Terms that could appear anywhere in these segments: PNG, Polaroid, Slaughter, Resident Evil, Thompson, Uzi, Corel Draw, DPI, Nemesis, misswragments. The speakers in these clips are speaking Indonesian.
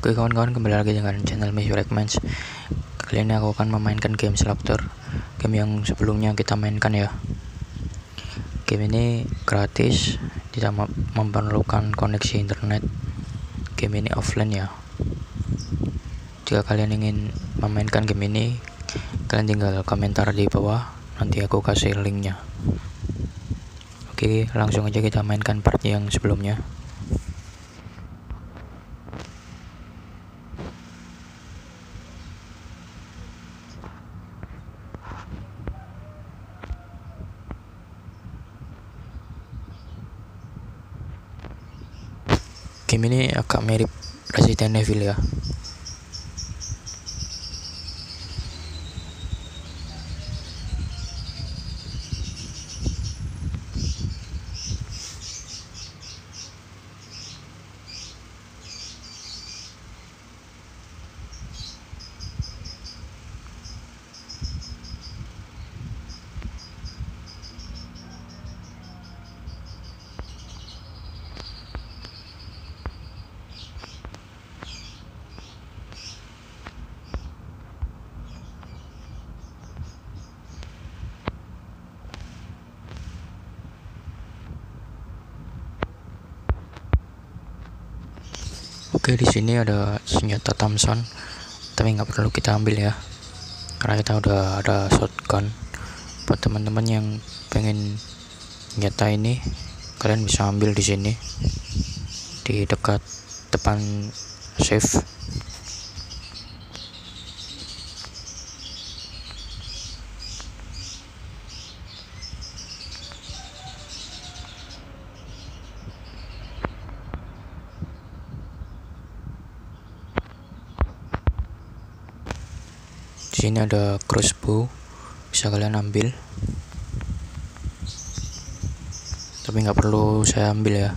Oke kawan-kawan, kembali lagi dengan channel misswragments. Kali ini aku akan memainkan game Slaughter, game yang sebelumnya kita mainkan ya. Game ini gratis, tidak memerlukan koneksi internet. Game ini offline ya. Jika kalian ingin memainkan game ini, kalian tinggal komentar di bawah, nanti aku kasih linknya. Oke, langsung aja kita mainkan part yang sebelumnya. Game ini agak mirip Resident Evil ya. Oke, di sini ada senjata Thompson, tapi nggak perlu kita ambil ya, karena kita udah ada shotgun. Buat teman-teman yang pengen senjata ini, kalian bisa ambil di sini, di dekat depan safe. Di sini ada crossbow, bisa kalian ambil, tapi nggak perlu saya ambil ya.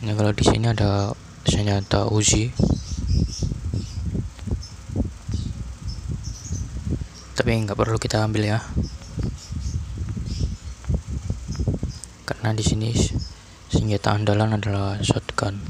Nah, kalau di sini ada senjata Uzi, tapi nggak perlu kita ambil ya, karena di sini senjata andalan adalah shotgun.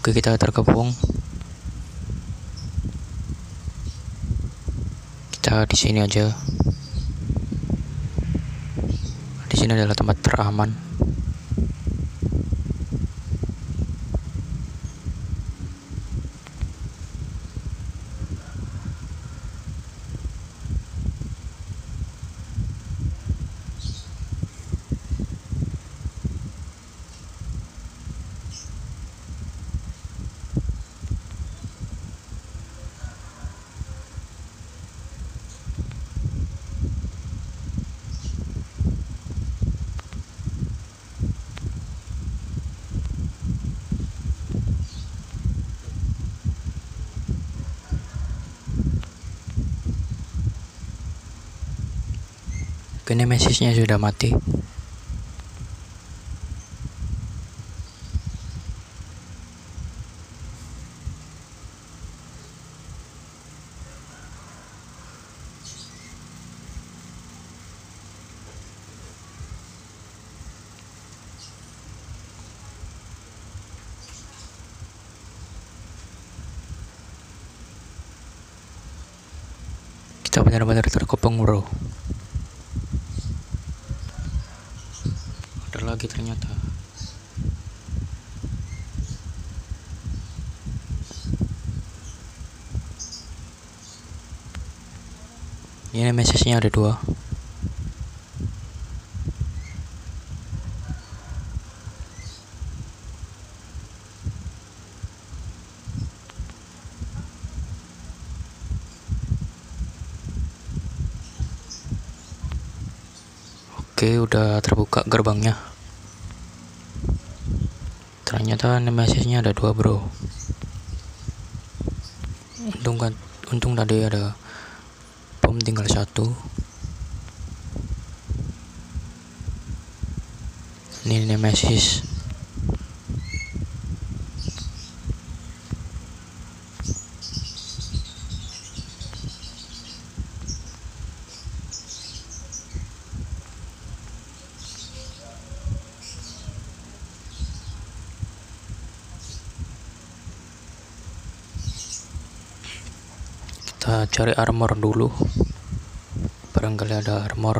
Oke, kita terkepung. Kita di sini aja. Di sini adalah tempat teraman. Tapi Nemesisnya sudah mati. Kita benar-benar terkepung, bro. Ada lagi ternyata. Ini message-nya ada dua. Oke, udah terbuka gerbangnya. Ternyata Nemesisnya ada dua, bro. Untung tadi ada bom, tinggal satu. Ini Nemesis. Kita cari armor dulu, barangkali ada armor.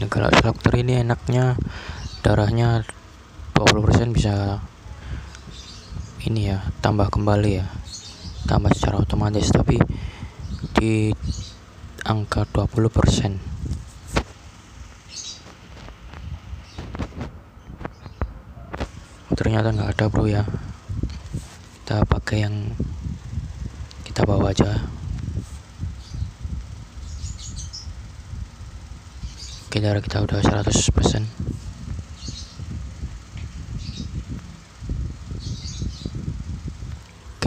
Negara Slakter ini enaknya darahnya 20% bisa ini ya, tambah kembali ya, tambah secara otomatis, tapi di angka 20%. Ternyata nggak ada, bro ya. Kita pakai yang kita bawa aja. Oke, darah kita udah 100%.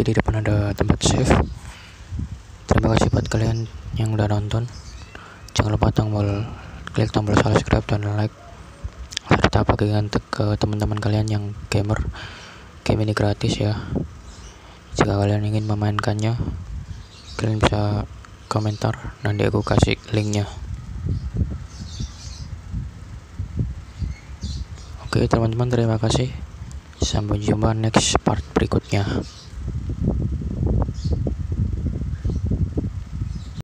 Di depan ada tempat save. Terima kasih buat kalian yang udah nonton. Jangan lupa klik tombol subscribe dan like, serta bagikan ke teman-teman kalian yang gamer. Game ini gratis ya. Jika kalian ingin memainkannya, kalian bisa komentar, nanti aku kasih linknya. Oke teman-teman, terima kasih. Sampai jumpa next part berikutnya.